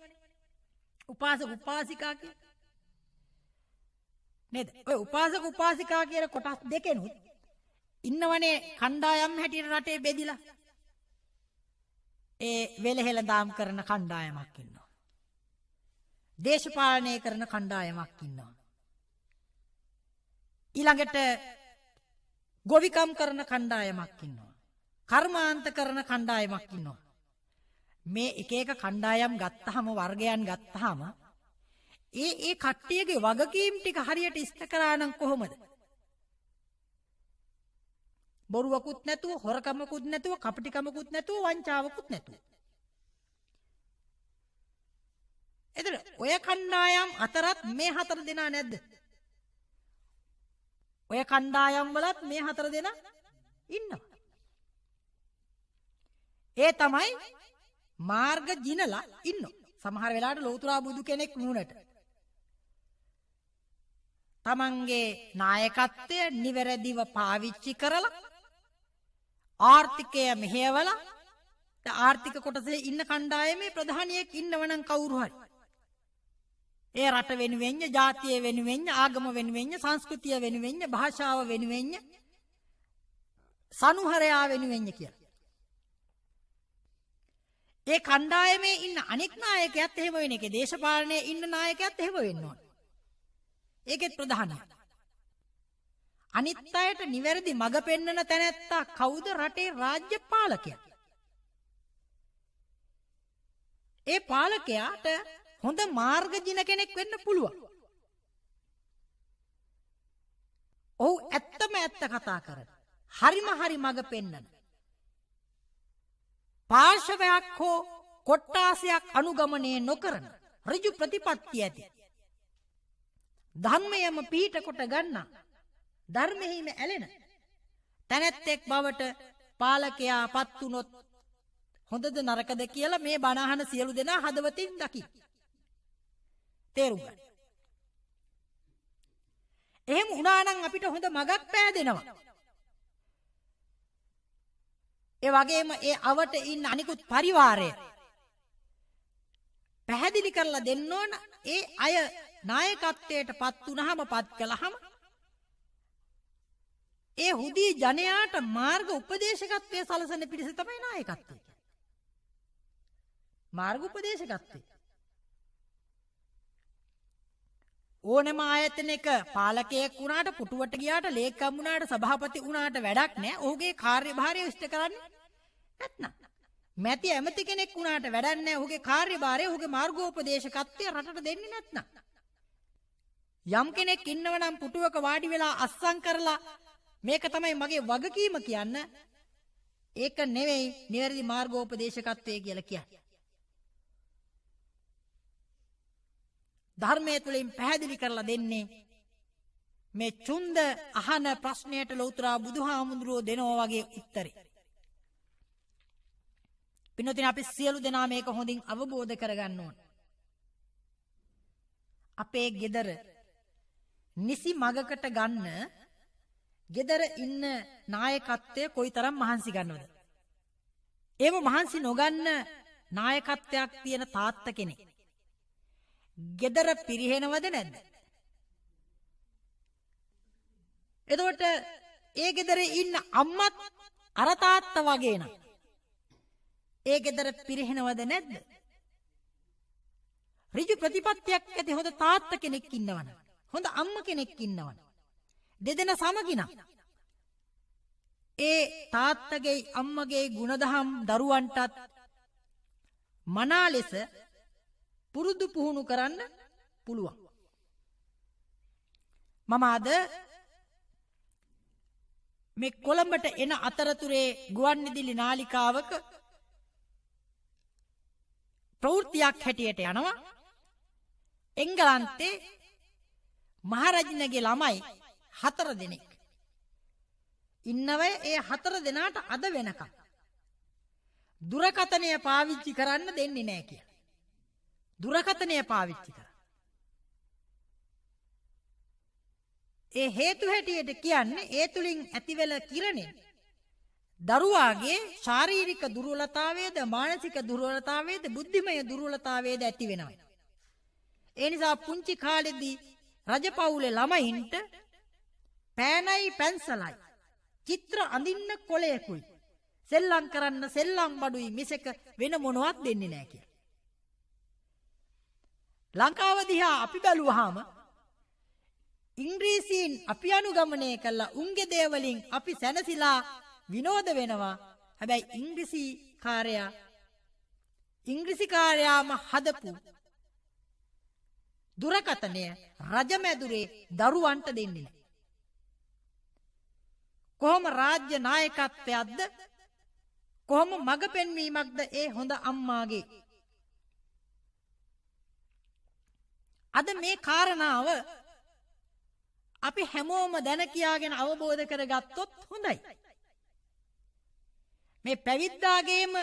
උපාසක උපාසිකා කියලා. නේද? ඔය උපාසක උපාසිකා කියන කොටස් දෙකෙනුත් ඉන්නවනේ කණ්ඩායම් හැටියට රටේ බෙදිලා. ඒ වෙලහෙළඳාම් කරන කණ්ඩායමක් ඉන්නවා. දේශපාලනය කරන කණ්ඩායමක් ඉන්නවා. ඊළඟට ගොවිකම් කරන කණ්ඩායමක් ඉන්නවා. කර්මාන්ත කරන කණ්ඩායමක් ඉන්නවා. මේ එක එක කණ්ඩායම් ගත්තාම වර්ගයන් ගත්තාම ඒ කට්ටියගේ වගකීම් ටික හරියට ඉස්ත කරා නම් කොහොමද? බොරුවකුත් නැතුව හොරකමකුත් නැතුව කපටිකමකුත් නැතුව වංචාවකුත් නැතුව. එතන ඔය කණ්ඩායම් අතරත් මේ හතර දෙනා නැද්ද? ඔය කණ්ඩායම් වලත් මේ හතර දෙනා ඉන්නවා. ඒ තමයි මාර්ග ජිනලා ඉන්නවා. සමහර වෙලාවට ලෞතුරා බුදු කෙනෙක් වුණාට තමන්ගේ නායකත්වය නිවැරදිව පාවිච්චි කරලා ආර්ථිකය මෙහෙවලා ආර්ථික කොටසේ ඉන්න කණ්ඩායමේ ප්‍රධානියෙක් ඉන්නවනම් කවුරු හරි ඒ රට වෙනුවෙන් ජාතිය වෙනුවෙන් ආගම වෙනුවෙන් සංස්කෘතිය වෙනුවෙන් භාෂාව වෙනුවෙන් සනුහරයා වෙනුවෙන් කියලා ඒ කණ්ඩායමේ ඉන්න අනෙක් නායකයත් එහෙම වෙන එකේ දේශපාලනයේ ඉන්න නායකයත් එහෙම වෙන්න ඕන ඒකෙත් ප්‍රධානයි අනිත් අයට නිවැරදි මඟ පෙන්වන තැනැත්තා කවුද රටේ රාජ්‍ය පාලකයා ඒ පාලකයාට හොඳ මාර්ගජින කෙනෙක් වෙන්න පුළුවන් ඔව් ඇත්තම ඇත්ත කතා කරන හරිම හරි මඟ පෙන්වන පාර්ශවයක් හෝ කොට්ටාසයක් අනුගමනය නොකරන ඍජු ප්‍රතිපත්තිය ඇති ධර්මයම පිහිට කොට ගන්නා ධර්මෙහිම ඇලෙන තැනැත්තෙක් බවට පාලකයා පත් වුනොත් හොඳද නරකද කියලා මේ බණ අහන සියලු දෙනා හදවතින් දකින්න. තේරුම් ගන්න. එහෙම වුණා නම් අපිට හොඳ මගක් පෑදෙනවා. ඒ වගේම ඒ අවට ඉන්න අනිකුත් පරිවාරය පැහැදිලි කරලා දෙන්න ඕන ඒ අය නායකත්වයට පත් වුණාම පත් කළාම ඒ හුදී ජනයාට මාර්ග උපදේශකත්වයේ සලසන පිරිස තමයි නායකත්වය කියන්නේ. මාර්ග උපදේශකත්වය. ඕනම ආයතනයක පාලකයෙක් වුණාට පුටුවට ගියාට ලේකම් වුණාට සභාපති වුණාට වැඩක් නැහැ. ඔහුගේ කාර්යභාරය ඉෂ්ට කරන්නේ නැත්නම්. මැති ඇමති කෙනෙක් වුණාට වැඩක් නැහැ. ඔහුගේ කාර්යභාරය ඔහුගේ මාර්ගෝපදේශකත්වය රටට දෙන්නේ නැත්නම්. යම් කෙනෙක් ඉන්නව නම් පුටුවක වාඩි වෙලා අස්සම් කරලා මේක තමයි මගේ වගකීම කියන්න ඒක නෙවෙයි නිවැරදි මාර්ගෝපදේශකත්වය කියලා කියන්නේ. ධර්මයේ තුලින් පැහැදිලි කරලා දෙන්නේ මේ චුන්ද අහන ප්‍රශ්නයට ලෞතර බුදුහාමුදුරුව දෙනෝ වගේ උත්තරේ. පින්නොතින් අපි සියලු දෙනා මේක හොඳින් අවබෝධ කරගන්න ඕන. අපේ ගෙදර නිසි මගකට ගන්න ගෙදර ඉන්න නායකත්වය කොයිතරම් මහන්සි ගන්නවද? ඒව මහන්සි නොගන්න නායකත්වයක් තියෙන තාත්ත කෙනෙක්. ගෙදර පිරිහෙනවද නැද්ද? එතකොට ඒ ගෙදරේ ඉන්න අම්මත් අර තාත්තා වගේ නා. ඒ ගෙදර පිරිහෙනවද නැද්ද? ඍජු ප්‍රතිපත්තියක් ඇති හොඳ තාත්තා කෙනෙක් ඉන්නවනම්, හොඳ අම්මා කෙනෙක් ඉන්නවනම්, දෙදෙනා සමගිනා. ඒ තාත්තගේ අම්මගේ ගුණදහම් දරුවන්ටත් මනා ලෙස පුරුදු පුහුණු කරන්න පුළුවන්. මම අද මේ කොළඹට එන අතරතුරේ ගුවන්විදුලි නාලිකාවක ප්‍රවෘත්තියක් හැටියට යනවා. එංගලන්තේ මහරජිනගේ ළමයි 4 දෙනෙක් ඉන්නවයි. ඒ 4 දෙනාට අද වෙනකම් දුරකථනය පාවිච්චි කරන්න දෙන්නේ නැහැ කියලා. දුරකථනය පාවිච්චි කරා. ඒ හේතු හැටියට කියන්නේ ඒ තුලින් ඇතිවෙල කිරණේ දරුවාගේ ශාරීරික දුර්වලතාවයේද, මානසික දුර්වලතාවයේද, බුද්ධිමය දුර්වලතාවයේද ඇති වෙනවා. ඒ නිසා පුංචි කාලෙදී රජපෞලේ ළමයින්ට පෑනයි පැන්සලයි චිත්‍ර අඳින්න කොලයකුයි සෙල්ලම් කරන්න සෙල්ලම් බඩුයි මිසක වෙන මොනවත් දෙන්නේ නැහැ කියලා. ලංකාව දිහා අපි බැලුවාම ඉංග්‍රීසීන් අපි අනුගමනය කළා. උන්ගේ දේවලින් අපි සැනසීලා විනෝද වෙනවා. හැබැයි ඉංග්‍රීසි කාර්යාම හදපු දුරකථනය රජමැදුරේ දරුවන්ට දෙන්නේ. කොහොම රාජ්‍ය නායකත්වයක්ද, කොහොම මඟ පෙන්වීමක්ද ඒ හොඳ අම්මාගේ? අද මේ කාරණාව අපි හැමෝම දැන කියාගෙන අවබෝධ කරගත්තොත් හොඳයි. මේ පැවිද්දාගේම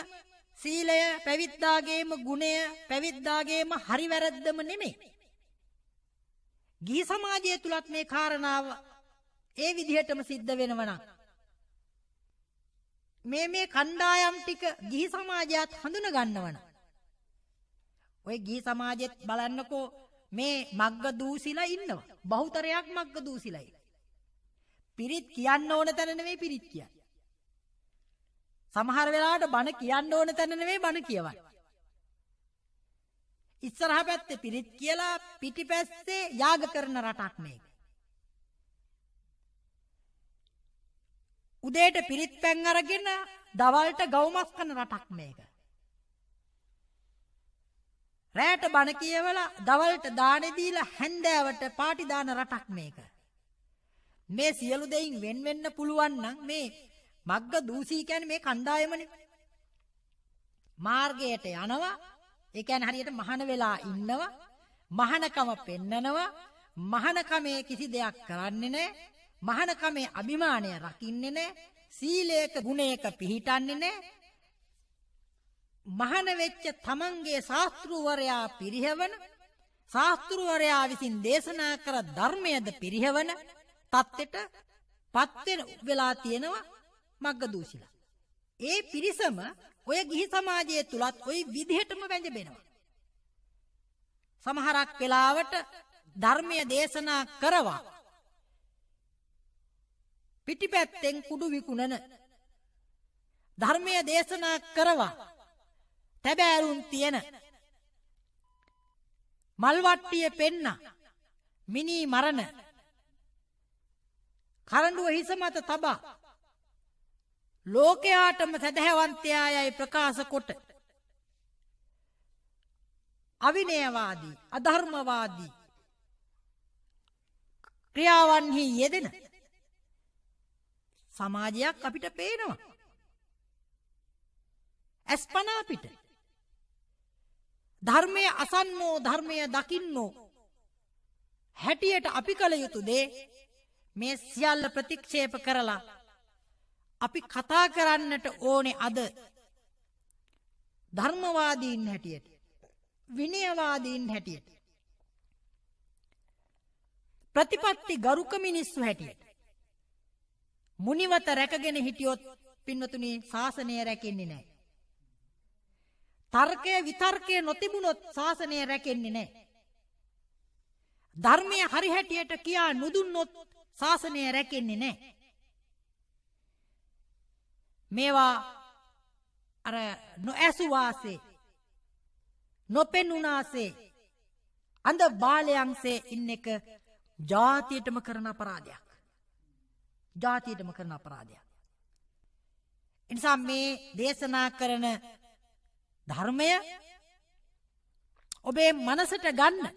සීලය, පැවිද්දාගේම ගුණය, පැවිද්දාගේම හරි වැරද්දම නෙමෙයි. ගිහි සමාජය තුලත් මේ කාරණාව ඒ විදිහටම සිද්ධ වෙනවා නම් මේ කණ්ඩායම් ටික ගිහි සමාජයත් හඳුනා ගන්නවා නම් ඔය ගිහි සමාජෙත් බලන්නකෝ මේ මග්ග දූසිලා ඉන්නවා. බහුතරයක් මග්ග දූසිලයි. පිරිත් කියන්න ඕන තැන නෙමෙයි පිරිත් කියන්නේ. සමහර වෙලාවට බණ කියන්න ඕන තැන නෙමෙයි බණ කියවන්නේ. ඉස්සරහ පැත්තේ පිරිත් කියලා පිටිපැස්සේ යාග කරන රටක් මේක. උදේට පිරිත් පැන් අරගෙන දවල්ට ගවුමස් කරන රටක් මේක. රැට බණ කියවලා දවල්ට දානෙ දීලා හැන්දෑවට පාටි දාන රටක් මේක. මේ සියලු දෙයින් වෙන් වෙන්න පුළුවන් නම් මේ මග්ග දූසී කියන්නේ මේ කණ්ඩායමනේ. මාර්ගයට යනවා. ඒ කියන්නේ හරියට මහාන වෙලා ඉන්නවා. මහානකම පෙන්නනවා. මහානකමේ කිසි දෙයක් කරන්නේ නැහැ. මහානකමේ අභිමානය රකින්නේ නැහැ. සීලයක ගුණයක පිහිටන්නේ නැහැ. මහාන වෙච්ච තමන්ගේ ශාස්ත්‍රූවරයා පිරිහවන, ශාස්ත්‍රූවරයා විසින් දේශනා කර ධර්මයේද පිරිහවන තත්ත්වයට පත් වෙලා තියෙනවා මග්ගදූසිලා. ඒ පිරිසම ඔය ගිහි සමාජය තුලත් ওই විදිහටම වැඳෙනවා. සමහරක් වෙලාවට ධර්මයේ දේශනා කරවා පිටිපැත්තෙන් කුඩු විකුණන, ධර්මය දේශනා කරවා තැබෑරුම් තියෙන, මල්වට්ටිය පෙන්න, මිනී මරණ, කරඬුව හිස මත තබා ලෝකයාටම සදහවන්තයයි ප්‍රකාශ කොට අවිනයවාදී, අධර්මවාදී ක්‍රියාවන්හි යෙදෙන සමාජයක් අපිට පේනවා. අස්පන අපිට ධර්මයේ අසන්නෝ, ධර්මයේ දකින්නෝ හැටියට අපි කල යුතු දේ මේ සියල්ල ප්‍රතික්ෂේප කරලා අපි කතා කරන්නට ඕනේ. අද ධර්මවාදීන් හැටියට, විනයවාදීන් හැටියට, ප්‍රතිපත්ති ගරුක මිනිස්සු හැටියට මුනිවත රැකගෙන හිටියොත් පින්වතුනි ශාසනය රැකෙන්නේ නැහැ. තර්කය විතර්කය නොතිබුණොත් ශාසනය රැකෙන්නේ නැහැ. ධර්මය හරි හැටියට කියා නොදුන්නොත් ශාසනය රැකෙන්නේ නැහැ. මේවා අර නොඇසු වාසේ නොපෙනුනාසේ අඳ බාලයන්සේ ඉන්න එක ජාතියටම කරන අපරාධයක්. ජාතියටම කරන අපරාධයක්. ඒ නිසා මේ දේශනා කරන ධර්මය ඔබේ මනසට ගන්න.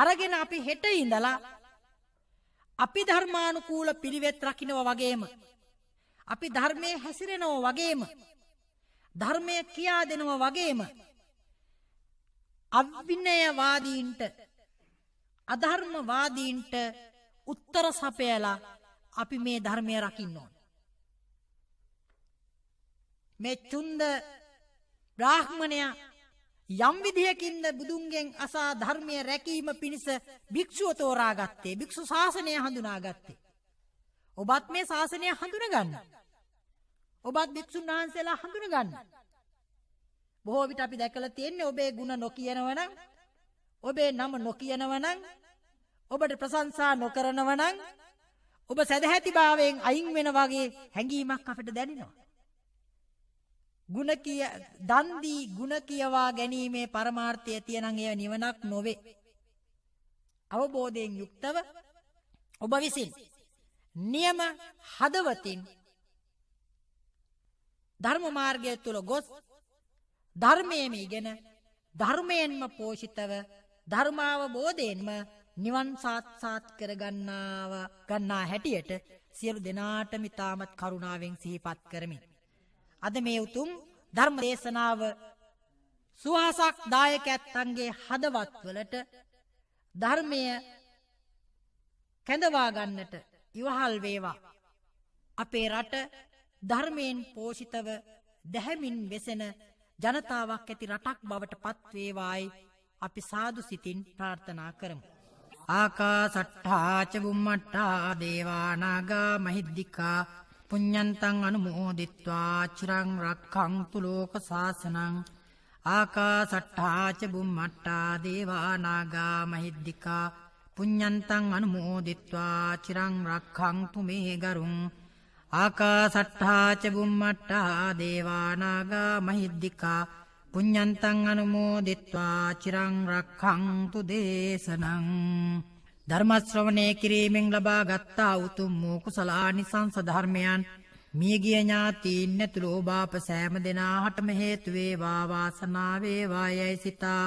අරගෙන අපි හෙට ඉඳලා අපි ධර්මානුකූල පිළිවෙත් රකින්නවා වගේම අපි ධර්මයේ හැසිරෙනවා වගේම ධර්මය කියා දෙනවා වගේම අවිනයවාදීන්ට අධර්මවාදීන්ට උත්තර සපයලා අපි මේ ධර්මය රකින්න ඕන. මේ චුන්ද බ්‍රාහ්මණයා යම් විදියකින්ද බුදුන්ගෙන් අසා ධර්මයේ රැකීම පිණිස භික්ෂුව තෝරා ගත්තේ, භික්ෂු ශාසනය හඳුනා ගත්තේ. ඔබත් මේ ශාසනය හඳුනා ගන්න. ඔබත් භික්ෂුන් වහන්සේලා හඳුනා ගන්න. බොහෝ විට අපි දැකලා තියෙන්නේ ඔබේ ಗುಣ නොකියනව නම්, ඔබේ නම නොකියනව නම්, ඔබට ප්‍රශංසා නොකරනව නම්, ඔබ සදහැතිභාවයෙන් අයින් වෙන වගේ හැඟීමක් අපිට දැනෙනවා. ගුණකිය දන්දී ගුණ කියවා ගැනීමේ පරමාර්ථය තියෙනන් ඒ නිවනක් නොවේ. අවබෝධයෙන් යුක්තව ඔබ විසින් නියම හදවතින් ධර්ම මාර්ගය තුල ගොස් ධර්මයේම ඉගෙන ධර්මයෙන්ම පෝෂිතව ධර්මාවබෝධයෙන්ම නිවන් සාක්ෂාත් කරගන්නා හැටියට සියලු දෙනාටම ඉතාමත් කරුණාවෙන් සිහිපත් කරමි. අද මේ උතුම් ධර්ම දේශනාව සුවහසක් දායකයන්ගේ හදවත්වලට ධර්මය කැඳවා ගන්නට ඉවහල් වේවා. අපේ රට ධර්මයෙන් පෝෂිතව දැහැමින් වෙසෙන ජනතාවක් ඇති රටක් බවට පත් වේවායි අපි සාදු සිතින් ප්‍රාර්ථනා කරමු. ආකාසට්ඨා ච බුම්මට්ඨා දේවා නාග මහිද්దికා පුඤ්ඤන්තං අනුමෝදිත්වා චිරං රක්ඛන්තු ලෝක සාසනං. ආකාසට්ඨා ච බුම්මට්ඨා දේවා නාග මහිද්దికා පුඤ්ඤන්තං අනුමෝදිත්වා චිරං රක්ඛන්තු මේ ගරුං. ආකාසට්ඨා ච බුම්මට්ඨා දේවා නාග මහිද්దికා පුඤ්ඤන්තං අනුමෝදිත්වා චිරං රක්ඛන්තු දේශනං. ධර්ම ශ්‍රවණය කිරීමෙන් ලබා ගත්තා උතුම් වූ කුසල ආනිසංස ධර්මයන් මියගිය ඥාතීන් ඇතුළු ඔබ අප සෑම දෙනාටම හේතු වේවා, වාසනාව වේවායි සිතා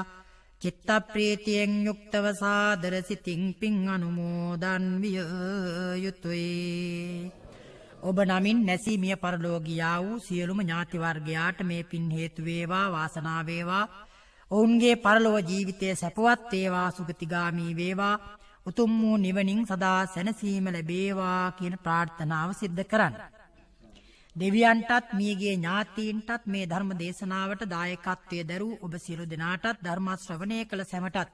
චිත්ත ප්‍රීතියෙන් යුක්තව සාදර සිතින් පින් අනුමෝදන් විය යුතුයි. ඔබ නමින් නැසී මිය පරලෝකියා වූ සියලුම ඥාති වර්ගයාට මේ පින් හේතු වේවා, වාසනාව වේවා. ඔවුන්ගේ පරලෝක ජීවිතය සැපවත් වේවා, සුගතිගාමි වේවා. උතුම් වූ නිවනින් සදා සැනසීම ලැබේවා කියන ප්‍රාර්ථනාව සිද්ධ කරන්න. දෙවියන්ටත් මියගේ ඥාතීන්ටත් මේ ධර්ම දේශනාවට දායකත්වයේ දරූ ඔබ සියලු දෙනාටත් ධර්ම ශ්‍රවණය කළ සැමටත්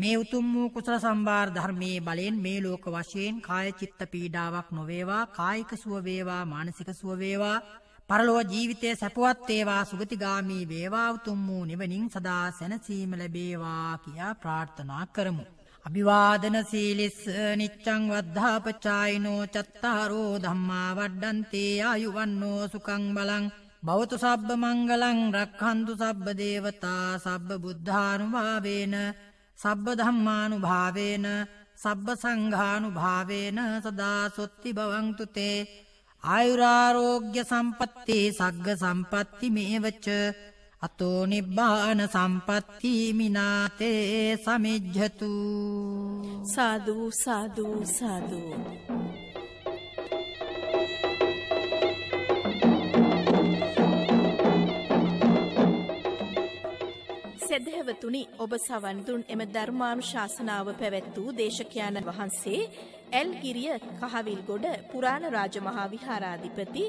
මේ උතුම් වූ කුසල සම්භාර ධර්මයේ බලයෙන් මේ ලෝක වශයෙන් කාය චිත්ත පීඩාවක් නොවේවා, කායික සුව වේවා, මානසික සුව වේවා, පරලෝක ජීවිතයේ සැපවත් වේවා, සුගතිගාමී වේවා, උතුම් වූ නිවනින් සදා සැනසීම ලැබේවා කියා ප්‍රාර්ථනා කරමු. අභිවාදන සීලිස්ස නිච්ඡං වද්ධාපචායිනෝ චත්තාරෝ ධම්මා වඩ්ඩන්ති ආයුවන්නෝ සුඛං බලං භවතු සබ්බ මංගලං රක්ඛන්තු සබ්බ දේවතා සබ්බ බුද්ධානුභාවේන සබ්බ ධම්මානුභාවේන සබ්බ සංඝානුභාවේන සදා සොත්ති භවන්තු තේ ආයුරාෝග්‍ය සම්පත්‍ති සග්ග සම්පත්‍ති මේවච අතෝ නිබ්බාන සම්පත්ති මිනාතේ සමිජ්ජතු. සාදු සාදු සාදු. සදහැවතුනි, ඔබ සවන් දුන් එම ධර්මානුශාසනාව පැවැත්වූ දේශකයන් වහන්සේ ඇල්ගිරිය කහවිල්ගොඩ පුරාණ රාජමහා විහාරාධිපති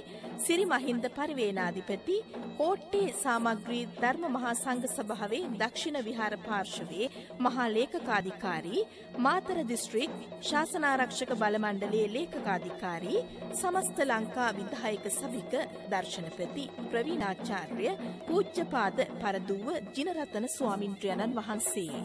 සිරි මහින්ද පරිවේණාධිපති කෝට්ටේ සාමග්‍රී ධර්ම මහා සංඝ සභාවේ දක්ෂිණ විහාර පාර්ශවයේ මහා ලේකකාධිකාරී, මාතර දිස්ත්‍රික් ශාසනාරක්ෂක බල මණ්ඩලයේ ලේකකාධිකාරී, සමස්ත ලංකා විධායක සභික දර්ශනපති ප්‍රවීණාචාර්ය පූජ්‍යපාද පරදුව ජිනරතන ස්වාමීන් ස්වාමින්ද්‍රයන්න් වහන්සේ.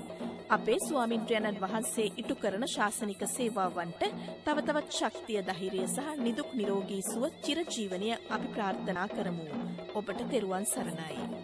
අපේ ස්වාමින්ද්‍රයන්න් වහන්සේ ඉටු කරන ශාසනික සේවාවන්ට තව තවත් ශක්තිය ධෛර්යය සහ නිදුක් නිරෝගී සුව චිරජීවනය අපි ප්‍රාර්ථනා කරමු. ඔබට තෙරුවන් සරණයි.